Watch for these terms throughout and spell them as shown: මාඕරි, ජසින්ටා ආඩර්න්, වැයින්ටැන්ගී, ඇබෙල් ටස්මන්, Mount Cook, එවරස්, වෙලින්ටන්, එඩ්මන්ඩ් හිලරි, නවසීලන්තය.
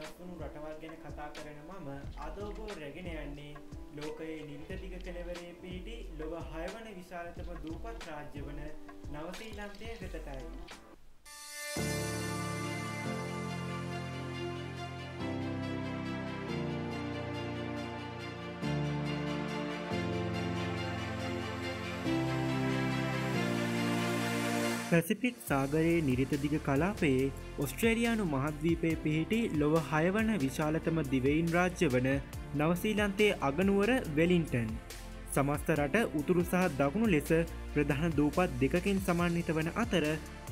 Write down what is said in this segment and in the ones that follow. වෙනස්ුණු රටවල් ගැන කතා කරන මම අද ඔබ රැගෙන යන්නේ ලෝකයේ නිවිතලික කෙළවරේ පිහිටි ලොව 6 වන විශාලතම දූපත් රාජ්‍ය වන නවසීලන්තය වෙතටයි. පැසිෆික් සාගරයේ නිරිතදිග කලාපයේ ඔස්ට්‍රේලියානු මහද්වීපයේ පිහිටි ලොව 6 වන විශාලතම දිවයින රාජ්‍ය වන නවසීලන්තයේ අගනුවර වෙලින්ටන් සමස්ත රට උතුරු සහ දකුණු ලෙස ප්‍රධාන දූපත් දෙකකින් සමන්විත වන අතර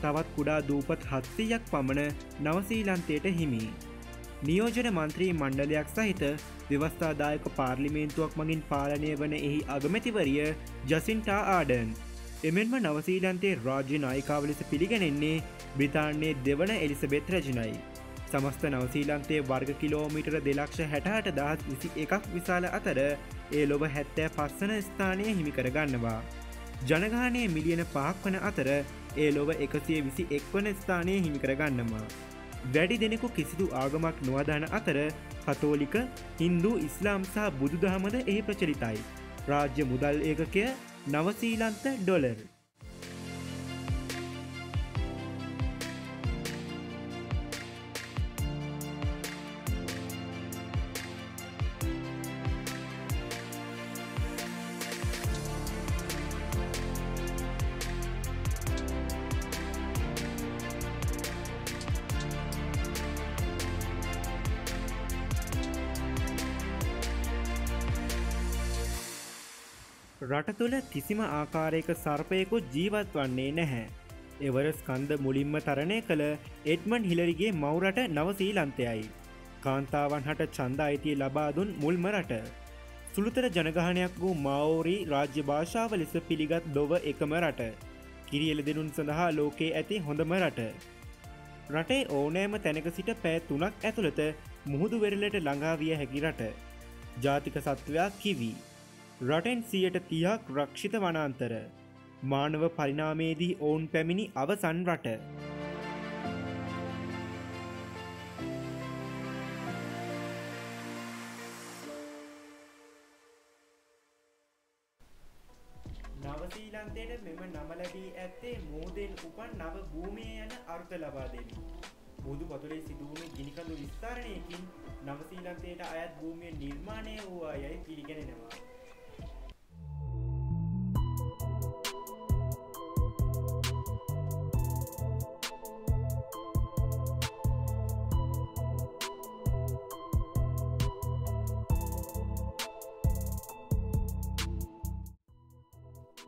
තවත් කුඩා දූපත් 700ක් පමණ නවසීලන්තයට හිමි. නියෝජන මන්ත්‍රී මණ්ඩලයක් සහිත ව්‍යවස්ථාදායක පාර්ලිමේන්තුවක් මගින් පාලනය වන එහි අගමැතිවරිය ජසින්ටා ආඩර්න් එමෙන්ම නවසීලන්තයේ රාජ්‍ය නායිකාව ලෙස පිළිගැනෙන්නේ බ්‍රිතාන්‍යයේ දෙවන එලිසබෙත් රජුණයි. සමස්ත නවසීලන්තයේ වර්ග කිලෝමීටර 2,68,021ක් විශාල අතර ඒ ලොව 75 වන ස්ථානය හිමි කර ගන්නවා. ජනගහනය මිලියන 5ක් වන අතර ඒ ලොව 121 වන ස්ථානය හිමි කර ගන්නවා. වැඩි දෙනෙකු කිසිදු ආගමක් නොවදාන අතර කතෝලික, හින්දු, ඉස්ලාම් සහ බුදුදහමද එහි ප්‍රචලිතයි. රාජ්‍ය මුදල් ඒකකය නවසීලන්ත ඩොලර්. රට තුළ කිසිම ආකාරයක සර්පයකු ජීවත් වන්නේ නැහැ. එවරස් කන්ද මුලින්ම තරණය කළ එඩ්මන්ඩ් හිලරිගේ මවරට නවසීලන්තයයි. කාන්තාවන් හට ඡන්ද අයිතිය ලබා දුන් මුල්ම රට. සුළුතර ජනගහනයක් වූ මාඕරි රාජ්‍ය භාෂාව ලෙස පිළිගත් ලොව එකම රට. කිරියැලදෙනුන් සඳහා ලෝකයේ ඇති හොඳම රට. රටේ ඕනෑම තැනක සිට පැය 3ක් ඇතුළත මුහුදු වෙරළට ළඟා විය හැකි රට. ජාතික සත්වයා කිවි. රටෙන් 130ක් රක්ෂිත වනාන්තර. මානව පරිණාමයේදී ඔවුන් පැමිණි අවසන් රට. නවසීලන්තයට මෙම නම ලැබී ඇත්තේ මෝදෙන් උපන් නව භූමිය යන අර්ථ ලබා දෙමින්. බුදු පතුලේ සිදුවුණු ගිනිකඳු විස්තරණයකින් නවසීලන්තයට අයත් භූමිය නිර්මාණය වූවා යයි පිළිගැනෙනවා.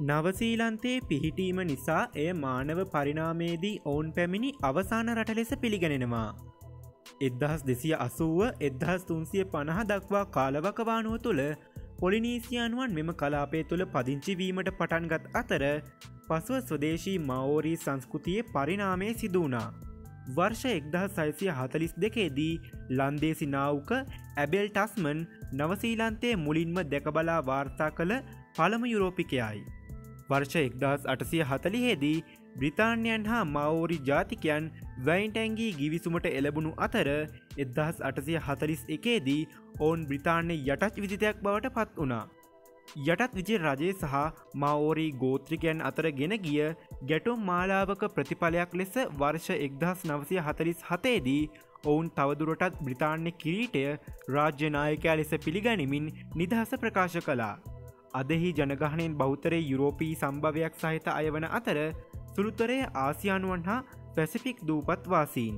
නවසීලන්තයේ පිහිටීම නිසා එය මානව පරිණාමයේදී ඔවුන් පැමිණි අවසාන රට ලෙස පිළිගැනෙනවා. 1280–1350 දක්වා කාලවකවානුව තුළ පොලිනීසියානුවන් මෙම කලාපය තුළ පදිංචි වීමට පටන්ගත් අතර පසුව ස්වදේශී මාඕරි සංස්කෘතියේ පරිණාමය සිදු වුණා. වර්ෂ 1642දී ලන්දේසි නාවුක ඇබෙල් ටස්මන් නවසීලන්තයේ මුලින්ම දැකබලා වාර්තා කළ පළමු යුරෝපිකයයි. වර්ෂ 1840දී බ්‍රිතාන්‍යයන් හා මාඕරි ජාතිකයන් වැයින්ටැන්ගී ගිවිසුමට එළබුණු අතර 1841දී ඔවුන් බ්‍රිතාන්‍ය යටත් විජිතයක් බවට පත් වුණා. යටත් විජය රජය සහ මාඕරි ගෝත්‍රිකයන් අතර ගෙන ගිය ගැටුම් මාලාවක ප්‍රතිඵලයක් ලෙස වර්ෂ 1947දී ඔවුන් තවදුරටත් බ්‍රිතාන්‍ය කිරීටය රාජ්‍ය නායකයා ලෙස පිළිගනිමින් නිදහස ප්‍රකාශ කළා. අදෙහි ජනගහනයෙන් බෞතරයේ යුරෝපී සම්භවයක් සහිත අයවන අතර සුළුතරය ආසියානුවන් හා පැසිෆික් දූපත් වාසීන්.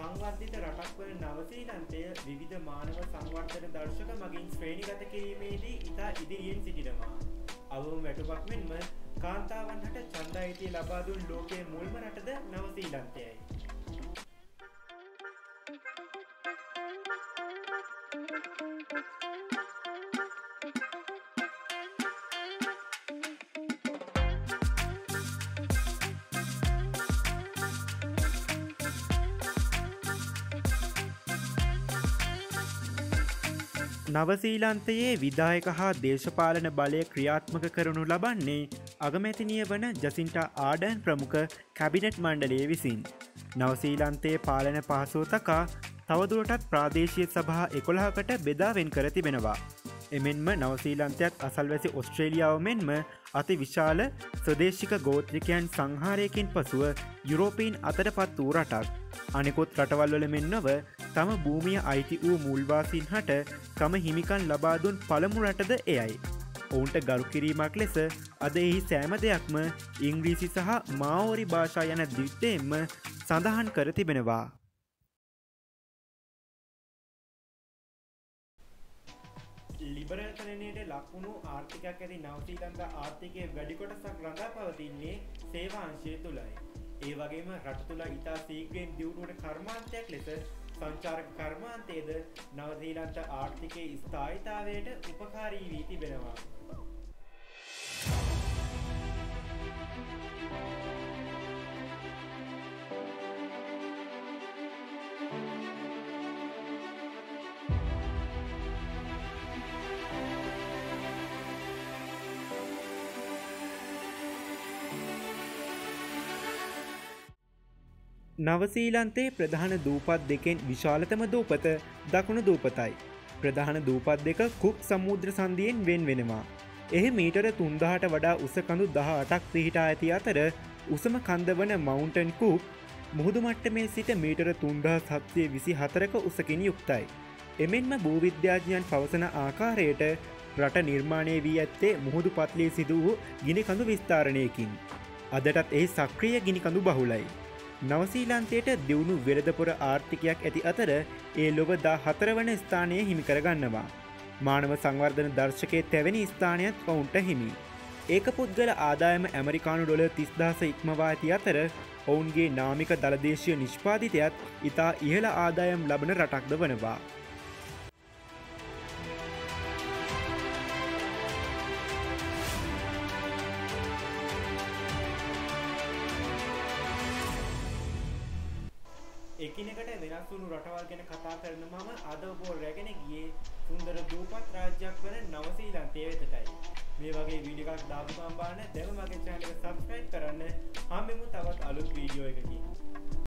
සංවර්ධිත රටක් වන නවසීලන්තය විවිධ මානව සංවර්ධන දර්ශක මගින් ශ්‍රේණිගත කිරීමේදී ඉතා ඉදිරියෙන් සිටිනවා. අවම වැටුපක් මෙන්ම කාන්තාවන් හට ඡන්ද අයිතිය ලබා දුන් ලෝකයේ මුල්ම රටද නවසීලන්තයයි. නවසීලන්තයේ විධායක හා දේශපාලන බලය ක්‍රියාත්මක කරනු ලබන්නේ අගමැතිනිය වන ජසින්ටා ආඩර්න් ප්‍රමුඛ කැබිනට් මණ්ඩලය විසින්. නවසීලන්තයේ පාලන පහසුව තකා තවදුරටත් ප්‍රාදේශීය සභා 11කට බෙදා වෙන් කර තිබෙනවා. එමෙන්ම නවසීලන්තයත් අසල්වැසි ඔස්ට්‍රේලියාව මෙන්ම අති විශාල ස්වදේශික ගෝත්‍රිකයන් සංහාරයකින් පසුව යුරෝපීන් අතටපත් වූ රටක්. අනෙකුත් රටවල්වල මෙන් නොව තම භූමිය අයිති වූ මුල්වාසීන් හට තම හිමිකන් ලබා දුන් පළමු රටද එයයි. ඔවුන්ට ගරු කිරීමක් ලෙස අද එහි සෑම දෙයක්ම ඉංග්‍රීසි සහ මාෝරි භාෂා යන ද්විත්වයෙන්ම සඳහන් කර තිබෙනවා. ලිබරල් තරණයට ලක්වුණු ආර්ථිකයක් ඇති නවසීලන්ත ආර්ථිකයේ වැඩි කොටසක් රඳා පවතින්නේ සේවා අංශය තුලයි. ඒ වගේම රට තුළ ඉතා සීග්‍රයෙන් දියුණුවට කර්මාන්තයක් ලෙස සංචාරක කර්මාන්තයේද නවසීලන්ත ආර්ථිකයේ ස්ථායීතාවයට උපකාරී වී තිබෙනවා. නවසීලන්තේ ප්‍රධාන දූපත් දෙකෙන් විශාලතම දූපත දකුණු දූපතයි. ප්‍රධාන දූපත් දෙක කුක් සමුද්‍ර සන්ධියෙන් වෙන් වෙනවා. එහි මීටර 3000ට වඩා උස කඳු 18ක් පිහිටා ඇති අතර උසම කන්ද වන මවුන්ටන් කුක් මුහුදු මට්ටමේ සිට මීටර 3724ක උසකින් යුක්තයි. එමෙන්ම භූවිද්‍යාඥයන් පවසන ආකාරයට රට නිර්මාණය වී ඇත්තේ මුහුදු පත්ලේ සිදු වූ ගිනි කඳු විස්තරණයකින්. අදටත් එහි සක්‍රීය ගිනි කඳු බහුලයි. නවසීලන්තයට දියුණු වෙළඳපොර ආර්ථිකයක් ඇති අතර ඒ ලොව 14 වන ස්ථානය හිමි කරගන්නවා. මානව සංවර්ධන දර්ශකයේ තැවෙනි ස්ථානයත් ඔවුන්ට හිමි. ඒක පුද්ගල ආදායම ඇමරිකානු ඩොලර් 30,000 ඉක්මවා ඇති අතර ඔවුන්ගේ නාමික දලදේශීය නිෂ්පාදිතයත් ඉතා ඉහළ ආදායම් ලබන රටක්ද වනවා. එකිනෙකට වෙනස් වුණු රටවල් ගැන කතා කරන මම අද ඔබ රැගෙන ගියේ සුන්දර දූපත් රාජ්‍යයක් වන නවසීලන්තය වෙතටයි. මේ වගේ වීඩියෝ එකක් දාපු ගමන් දැම මගේ channel එක subscribe කරන්න. හම්බෙමු තවත් අලුත් වීඩියෝ එකකින්.